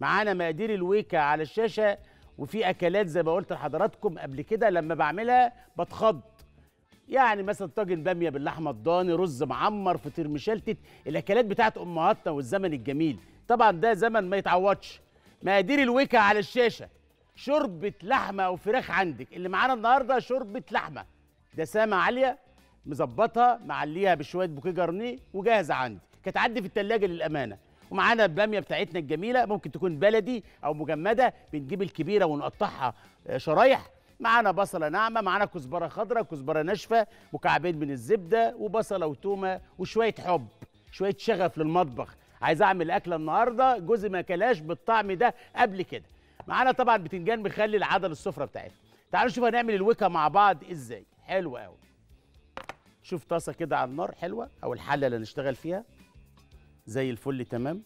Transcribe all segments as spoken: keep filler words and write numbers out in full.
معانا مقادير الويكا على الشاشه، وفي اكلات زي ما قلت لحضراتكم قبل كده لما بعملها بتخض، يعني مثلا طاجن باميه باللحمه الضاني، رز معمر، فطير مشلتت، الاكلات بتاعت امهاتنا والزمن الجميل، طبعا ده زمن ما يتعوضش. مقادير الويكا على الشاشه، شوربه لحمه او فراخ عندك، اللي معانا النهارده شوربه لحمه دسامه عاليه، مظبطها معليها بشويه بوكيه جرنيه وجاهزه عندي، كانت عندي في الثلاجه للامانه. ومعانا الباميه بتاعتنا الجميله، ممكن تكون بلدي او مجمده، بنجيب الكبيره ونقطعها شرايح. معانا بصله ناعمه، معانا كزبره خضراء، كزبره ناشفه، مكعبين من الزبده، وبصله وتومه، وشويه حب، شويه شغف للمطبخ، عايز اعمل اكله النهارده جوزي ما كلاش بالطعم ده قبل كده. معانا طبعا بتنجان مخلل عدل السفره بتاعتنا. تعالوا نشوف هنعمل الويكا مع بعض ازاي. حلو قوي. شوف طاسه كده على النار حلوه او الحله اللي هنشتغل فيها زي الفل. تمام،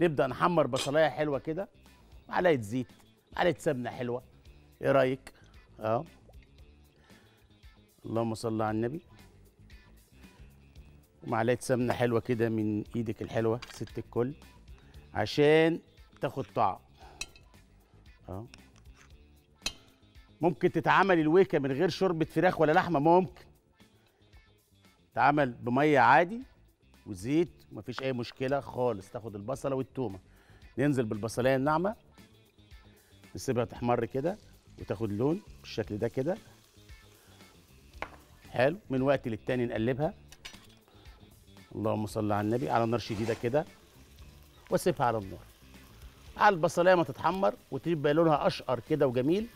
نبدا نحمر بصلايه حلوه كده، معلقه زيت، معلقه سمنه حلوه، ايه رايك؟ اه اللهم صل على النبي. ومعلقه سمنه حلوه كده من ايدك الحلوه ست الكل عشان تاخد طعم. اه ممكن تتعمل الويكا من غير شوربه فراخ ولا لحمه، ممكن تتعمل بميه عادي وزيت ومفيش اي مشكله خالص. تاخد البصله والتومه، ننزل بالبصلايه الناعمه، نسيبها تحمر كده وتاخد لون بالشكل ده كده حلو، من وقت للتاني نقلبها. اللهم صل على النبي. على نار شديده كده واسيبها على النار على البصلايه ما تتحمر وتبقى لونها اشقر كده وجميل.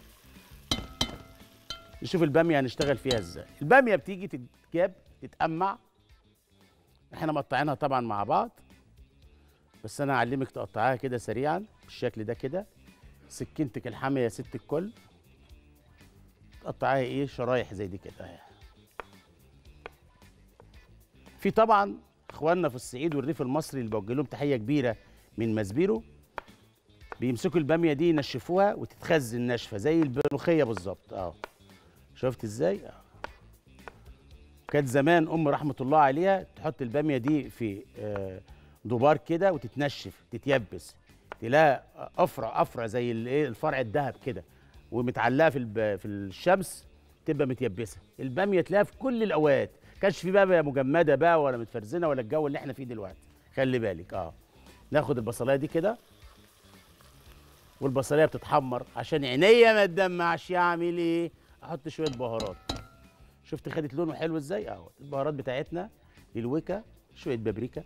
نشوف الباميه هنشتغل فيها ازاي. الباميه بتيجي تتجاب تتقمع، احنا مقطعينها طبعا مع بعض، بس انا هعلمك تقطعيها كده سريعا بالشكل ده كده. سكينتك الحاميه يا ست الكل تقطعيها ايه شرايح زي دي كده. في طبعا اخواننا في الصعيد والريف المصري اللي بوجه لهم تحيه كبيره من ماسبيرو، بيمسكوا الباميه دي ينشفوها وتتخزن ناشفه زي الملوخيه بالظبط. اه شفت ازاي؟ اه كانت زمان ام رحمه الله عليها تحط الباميه دي في دبار كده وتتنشف تتيبس، تلاقي افرع افرع زي الايه الفرع الذهب كده، ومتعلقه في في الشمس تبقى متيبسه. الباميه تلاقيها في كل الاوقات، كانش في بقى مجمده بقى ولا متفرزنه ولا الجو اللي احنا فيه دلوقتي، خلي بالك. اه ناخد البصلايه دي كده، والبصلايه بتتحمر عشان عينيا ما تدمعش. اعمل ايه؟ احط شويه بهارات. شفت خدت لونه حلو ازاي؟ اهو البهارات بتاعتنا للويكا، شويه بابريكا،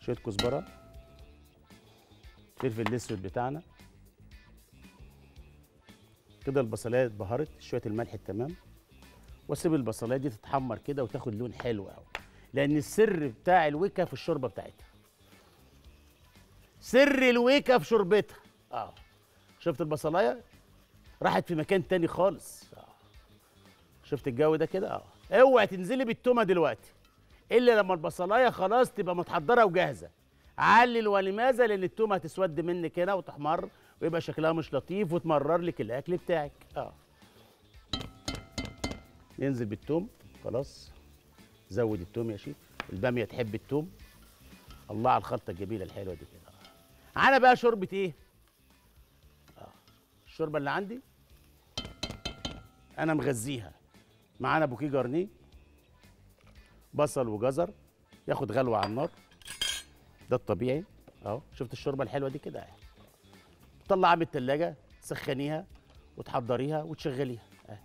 شويه كزبره، الفلفل الاسود بتاعنا كده. البصلايه اتبهرت، شويه الملح التمام، واسيب البصلايه دي تتحمر كده وتاخد لون حلو قوي، لان السر بتاع الويكا في الشوربه بتاعتها. سر الويكا في شوربتها. اه شفت البصلايه راحت في مكان تاني خالص. اه شفت الجو ده كده. اه اوعي تنزلي بالتومه دلوقتي الا لما البصلايه خلاص تبقى متحضره وجاهزه. علل ولماذا؟ لان التومه هتسود منك هنا وتحمر ويبقى شكلها مش لطيف وتمرر لك الاكل بتاعك. اه ننزل بالتوم خلاص، زود التوم يا شيف، الباميه تحب التوم. الله على الخلطه الجميله الحلوه دي كده. معانا بقى شوربه ايه؟ اه الشوربه اللي عندي انا مغذيها، معانا بوكيه جرنيه، بصل وجزر، ياخد غلوه على النار، ده الطبيعي. اهو شفت الشوربه الحلوه دي كده اهي، تطلعها من التلاجه تسخنيها وتحضريها وتشغليها اهي.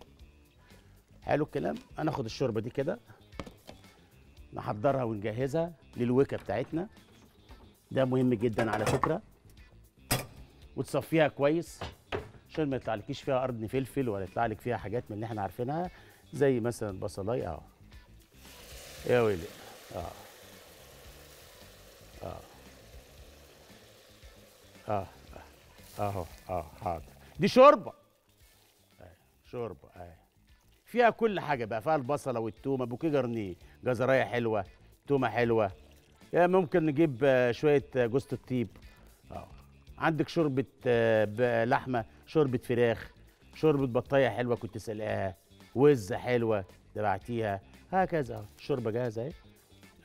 حلو الكلام. هناخد الشوربه دي كده نحضرها ونجهزها للويكا بتاعتنا، ده مهم جدا على فكره، وتصفيها كويس عشان ما يطلعلكيش فيها قرن فلفل ولا يطلعلك فيها حاجات من اللي احنا عارفينها زي مثلا البصلايه. اهو يا ويلي. اه اه اه اهو اه حاضر. دي شوربه شوربه اهي فيها كل حاجه بقى، فيها البصله والتومه، بوكيه جرنيه، جزرايه حلوه، تومه حلوه، يا ممكن نجيب شويه جوزة الطيب. اه عندك شوربه لحمه، شوربه فراخ، شوربه بطايه حلوه كنت سلقاها، وزه حلوه دبعتيها، هكذا. الشوربه جاهزه اهي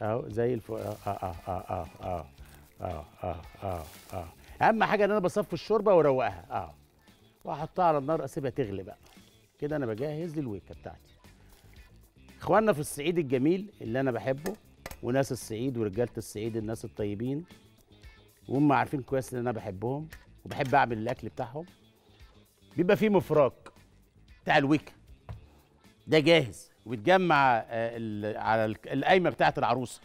اهو زي الفل. اه اه اه اه اه اه اه اه اه اهم حاجه ان انا بصفي الشوربه واروقها اه واحطها على النار اسيبها تغلي بقى. كده انا بجهز للويكه بتاعتي. اخواننا في الصعيد الجميل اللي انا بحبه وناس الصعيد ورجاله الصعيد الناس الطيبين وهم عارفين كويس ان انا بحبهم وبحب اعمل الاكل بتاعهم. بيبقى فيه مفراك بتاع الويكه ده جاهز وبيتجمع على القايمه بتاعه العروسه.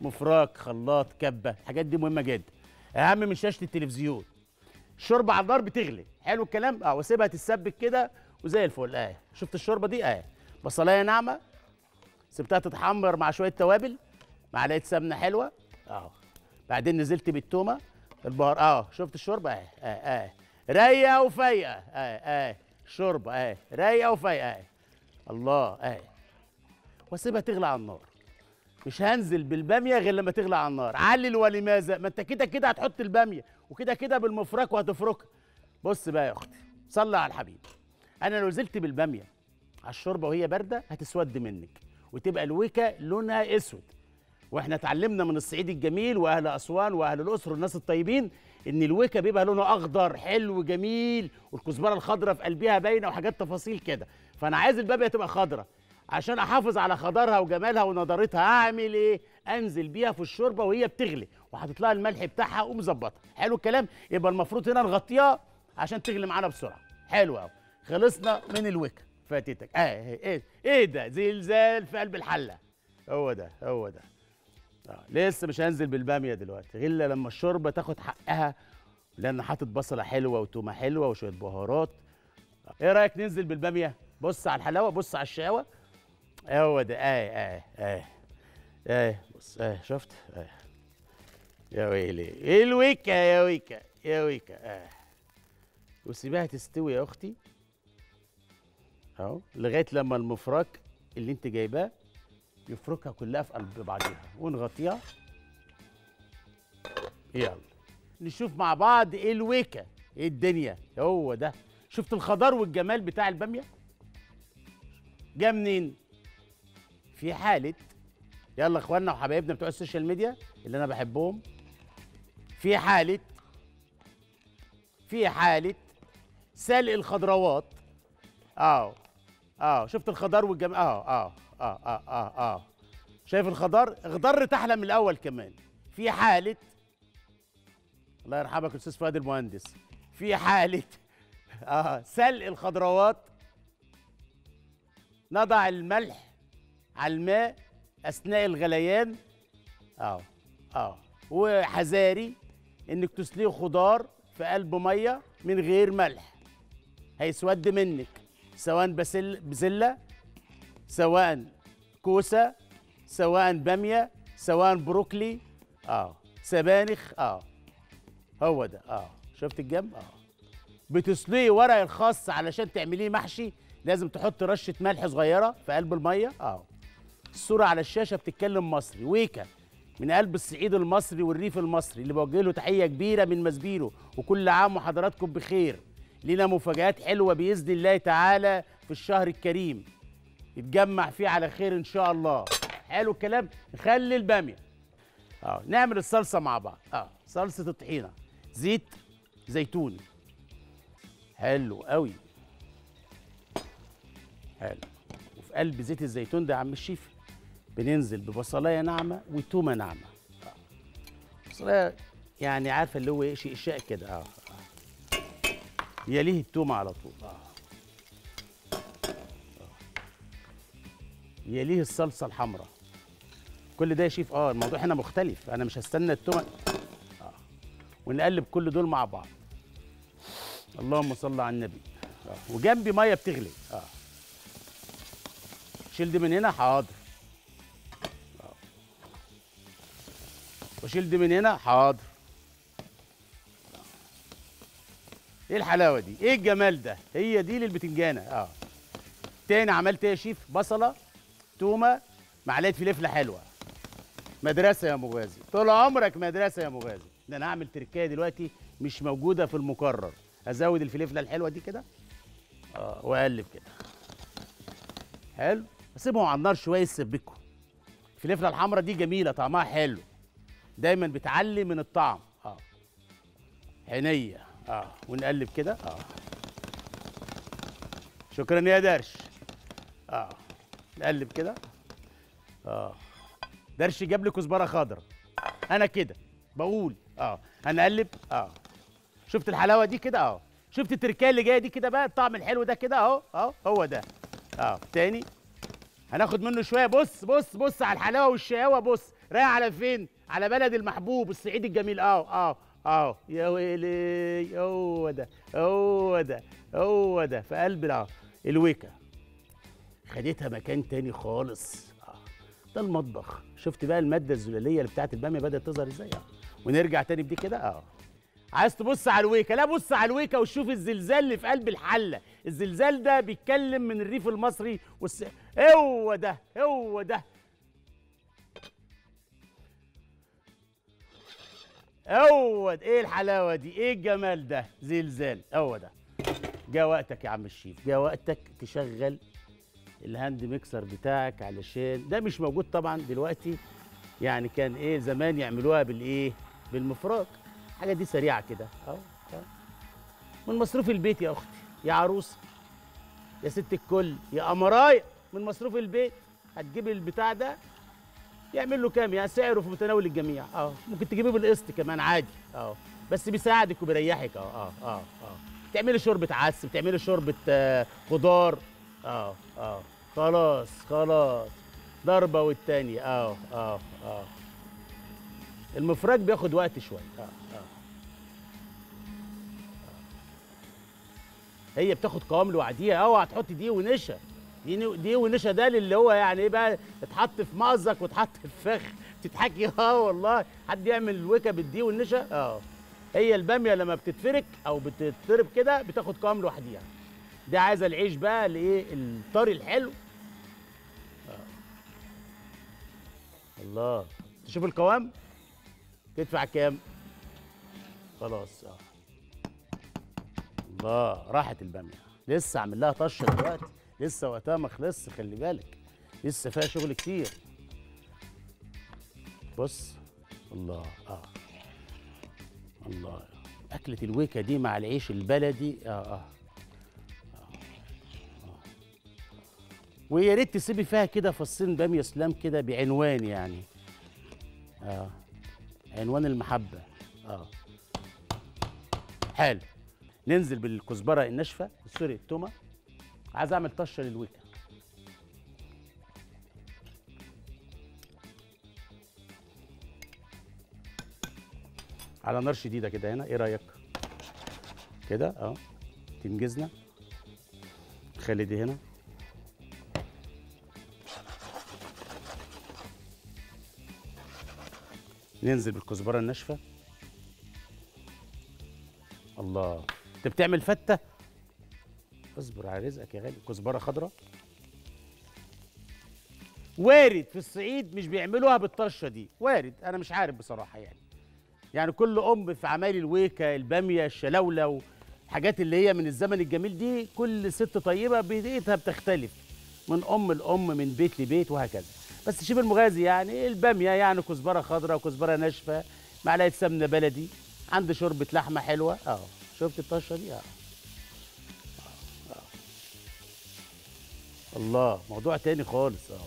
مفراك، خلاط، كبه، الحاجات دي مهمه جدا. اهم من شاشه التلفزيون. الشوربه على النار بتغلي، حلو الكلام؟ اه واسيبها تتسبك كده وزي الفل اهي، شفت الشوربه دي اهي. بصلايه ناعمه سبتها تتحمر مع شويه توابل، معلقه سمنه حلوه اهو. بعدين نزلت بالتومه، البهار اه، شفت الشوربه اهي اهي رايقه وفايقه اهي اهي الشوربه اهي رايقه وفايقه اهي. الله اهي. واسيبها تغلي على النار. مش هنزل بالباميه غير لما تغلي على النار، علل ولماذا؟ ما انت كده كده هتحط الباميه وكده كده بالمفرك وهتفركها. بص بقى يا اختي، صلي على الحبيب. انا لو نزلت بالباميه على الشوربه وهي بارده هتسود منك وتبقى الويكه لونها اسود. واحنا اتعلمنا من الصعيد الجميل واهل اسوان واهل الاقصر والناس الطيبين ان الويكه بيبقى لونه اخضر حلو جميل والكزبره الخضراء في قلبها باينه وحاجات تفاصيل كده، فانا عايز الباميه تبقى خضراء. عشان احافظ على خضرها وجمالها ونضارتها اعمل ايه؟ انزل بيها في الشوربه وهي بتغلي وحاطط لها الملح بتاعها ومظبطها، حلو الكلام؟ يبقى المفروض هنا نغطيها عشان تغلي معانا بسرعه، حلو قوي. خلصنا من الويكه فاتتك، اه ايه ايه ده؟ زلزال في قلب الحله. هو ده هو ده. آه. لسه مش هنزل بالباميه دلوقتي غير لما الشوربه تاخد حقها لان حاطط بصله حلوه وتومه حلوه وشويه بهارات. آه. ايه رايك ننزل بالباميه؟ بص على الحلاوه، بص على الشقاوه. هو ده ايه ايه ايه ايه بص ايه شفت ايه يا ويلي ايه الويكا يا ويكا يا ويكا ايه وسيبها تستوي يا اختي اهو لغايه لما المفرك اللي انت جايباه يفركها كلها في قلب بعضيها ونغطيها. يلا نشوف مع بعض ايه الويكا ايه الدنيا. هو ده شفت الخضار والجمال بتاع الباميه جا منين؟ في حالة يلا اخواننا وحبايبنا بتوع السوشيال ميديا اللي انا بحبهم في حالة في حالة سلق الخضروات اه اه شفت الخضار والجمال اه اه اه اه اه اه شايف الخضار؟ خضار تحلم من الاول كمان في حالة الله يرحمك يا استاذ فؤاد المهندس في حالة اه سلق الخضروات نضع الملح على الماء اثناء الغليان اه اه وحذاري انك تسلقي خضار في قلب ميه من غير ملح هيسود منك سواء بسل بزله سواء كوسه سواء باميه سواء بروكلي اه سبانخ اه هو ده اه شفت الجنب اه بتسلقي ورق الخاص علشان تعمليه محشي لازم تحط رشه ملح صغيره في قلب الميه اه الصورة على الشاشة بتتكلم مصري، ويكا من قلب الصعيد المصري والريف المصري اللي بوجه له تحية كبيرة من ماسبيرو وكل عام وحضراتكم بخير. لينا مفاجآت حلوة بإذن الله تعالى في الشهر الكريم. نتجمع فيه على خير إن شاء الله. حلو الكلام؟ نخلي البامية. أه نعمل الصلصة مع بعض. أه صلصة الطحينة. زيت زيتون. حلو قوي. حلو. وفي قلب زيت الزيتون ده يا عم الشيف بننزل ببصلايه ناعمه وتومه ناعمه. بصلايه يعني عارفه اللي هو ايه شيء شاء كده اه. يليه التومه على طول. اه. يليه الصلصه الحمراء. كل ده يا شيف اه الموضوع هنا مختلف، انا مش هستنى التومه. اه. ونقلب كل دول مع بعض. اللهم صل على النبي. اه. وجنبي ميه بتغلي. اه. شيل دي من هنا حاضر. وشيل دي من هنا حاضر. ايه الحلاوه دي؟ ايه الجمال ده؟ هي دي للبتنجانه اه. تاني عملت ايه يا شيف؟ بصله، تومه، معلقه فلفله حلوه. مدرسه يا مغازي، طول عمرك مدرسه يا مغازي. ده انا هعمل تركايه دلوقتي مش موجوده في المكرر. ازود الفلفله الحلوه دي كده اه واقلب كده. حلو؟ اسيبهم على النار شويه يتسبكوا. الفلفله الحمراء دي جميله طعمها حلو. دايما بتعلي من الطعم. اه عينيا. اه ونقلب كده. اه شكرا يا درش. اه نقلب كده. اه درش جاب لي كزبره خضراء. انا كده بقول اه هنقلب. اه شفت الحلاوه دي كده اهو، شفت التركيه اللي جايه دي كده بقى، الطعم الحلو ده كده اهو اهو هو ده. اه تاني هناخد منه شويه. بص بص بص على الحلاوه والشقاوه. بص رايح على فين؟ على بلد المحبوب الصعيد الجميل. اه اه اه يا ويلي هو ده هو ده هو ده في قلب اه الويكا. خدتها مكان تاني خالص. اه ده المطبخ. شفت بقى الماده الزلاليه اللي بتاعت الباميه بدات تظهر ازاي. اه ونرجع تاني بدي كده. اه عايز تبص على الويكا؟ لا بص على الويكا وشوف الزلزال اللي في قلب الحله. الزلزال ده بيتكلم من الريف المصري والس... هو ده هو ده هو ده. ايه الحلاوه دي؟ ايه الجمال ده؟ زلزال هو ده. جا وقتك يا عم الشيف، جا وقتك تشغل الهاند ميكسر بتاعك، علشان ده مش موجود طبعا دلوقتي. يعني كان ايه زمان يعملوها بالايه؟ بالمفرق. الحاجه دي سريعه كده اهو، من مصروف البيت يا اختي يا عروسه يا ست الكل يا قمرايه، من مصروف البيت هتجيب البتاع ده. يعمل له كام يا سعره؟ في متناول الجميع. اه ممكن تجيبيه بالقسط كمان عادي. اه بس بيساعدك وبيريحك. اه اه اه اه بتعملي شوربه عدس، بتعملي شوربه آه خضار. اه اه خلاص خلاص ضربه والتانيه. اه اه اه المفرج بياخد وقت شويه. اه اه هي بتاخد قوام لوحديها. اوعى تحط دي ونشا، دي دي ونشا ده اللي هو يعني ايه بقى، تتحط في مأزق وتحط في فخ تتحكي. اه والله حد يعمل الويكا بالدي والنشا. اه هي الباميه لما بتتفرك او بتتضرب كده بتاخد قوام لوحديها. دي عايزه العيش بقى لايه؟ الطري الحلو. آه. الله تشوف القوام تدفع كام؟ خلاص. اه الله راحت الباميه. لسه عامل لها طشه دلوقتي، لسه وقتها ما خلصش، خلي بالك لسه فيها شغل كتير. بص الله. اه الله اكله الويكا دي مع العيش البلدي. اه اه, آه. ويا ريت تسيبي فيها كده فصين باميه سلام كده بعنوان، يعني اه عنوان المحبه. اه حلو. ننزل بالكزبره الناشفه، سوري التومه. عايز اعمل طشه للويكا. على نار شديده كده هنا، ايه رايك؟ كده اه تنجزنا. خلي دي هنا. ننزل بالكزبره الناشفه. الله انت بتعمل فته؟ اصبر على رزقك يا غالي. كزبره خضراء وارد في الصعيد مش بيعملوها بالطشه دي، وارد انا مش عارف بصراحه. يعني يعني كل ام في عمايل الويكا، الباميه، الشلاوله، الحاجات اللي هي من الزمن الجميل دي، كل ست طيبه بدايتها بتختلف من ام لام، من بيت لبيت وهكذا. بس الشيف المغازي يعني الباميه يعني كزبره خضراء وكزبره ناشفه، معلقه سمنه بلدي، عند شوربه لحمه حلوه. اه شفت الطشه دي؟ اه الله موضوع تاني خالص. اه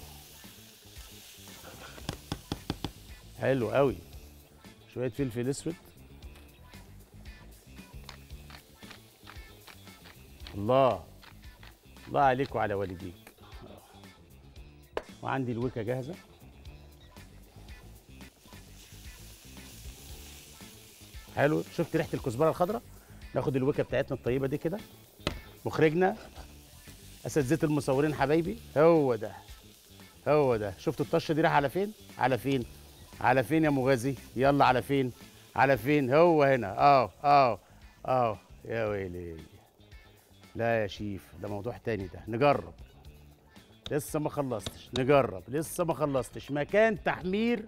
حلو قوي. شويه فلفل اسود. الله الله عليك وعلى والديك. وعندي الويكا جاهزه. حلو. شفت ريحه الكزبره الخضراء؟ ناخد الويكا بتاعتنا الطيبه دي كده. مخرجنا اساتذه المصورين حبايبي، هو ده هو ده. شفتوا الطشه دي رايحه على فين؟ على فين؟ على فين يا مغازي؟ يلا على فين؟ على فين؟ هو هنا. اه اه اه يا ويلي. لا يا شيف ده موضوع تاني، ده نجرب. لسه ما خلصتش، نجرب لسه ما خلصتش. مكان تحمير.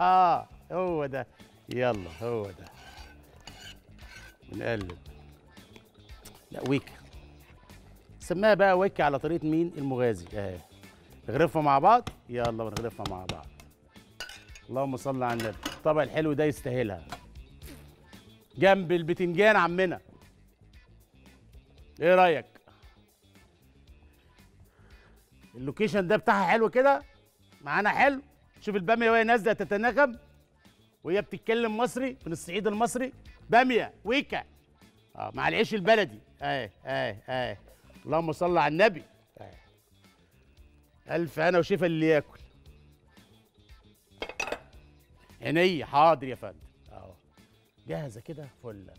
اه هو ده. يلا هو ده. بنقلب. لا ويكا سماها بقى ويكا على طريقه مين؟ المغازي. اهي نغرفها مع بعض. يلا بنغرفها مع بعض. اللهم صل على النبي. الطبق الحلو ده يستاهلها جنب البتنجان. عمنا ايه رايك؟ اللوكيشن ده بتاعها حلو كده معانا، حلو. شوف الباميه وهي نازله تتنغم وهي بتتكلم مصري من الصعيد المصري. باميه ويكا اه مع العيش البلدي. اهي اهي اهي اللهم صل على النبي. الف انا وشفا اللي ياكل. عينيا حاضر يا فندم اهو جاهزه كده فله.